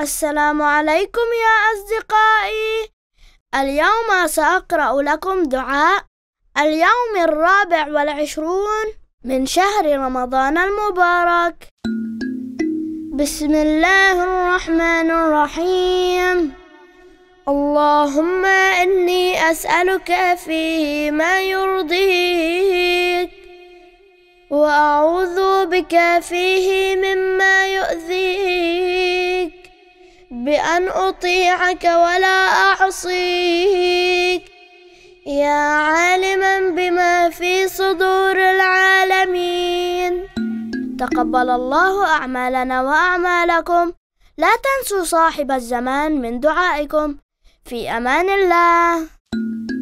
السلام عليكم يا أصدقائي. اليوم سأقرأ لكم دعاء اليوم 24 من شهر رمضان المبارك. بسم الله الرحمن الرحيم. اللهم إني أسألك فيه ما يرضيك، وأعوذ بك فيه مما يؤذيك، بأن أطيعك ولا أعصيك، يا عالما بما في صدور العالمين. تقبل الله أعمالنا وأعمالكم. لا تنسوا صاحب الزمان من دعائكم. في أمان الله.